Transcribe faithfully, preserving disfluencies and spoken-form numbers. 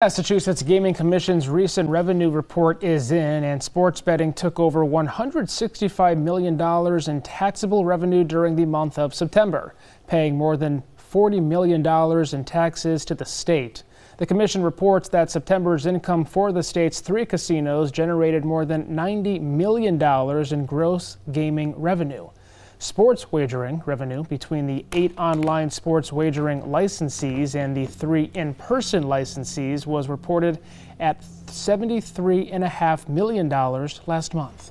Massachusetts Gaming Commission's recent revenue report is in, and sports betting took over one hundred sixty-five million dollars in taxable revenue during the month of September, paying more than forty million dollars in taxes to the state. The commission reports that September's income for the state's three casinos generated more than ninety million dollars in gross gaming revenue. Sports wagering revenue between the eight online sports wagering licensees and the three in-person licensees was reported at seventy-three point five million dollars last month.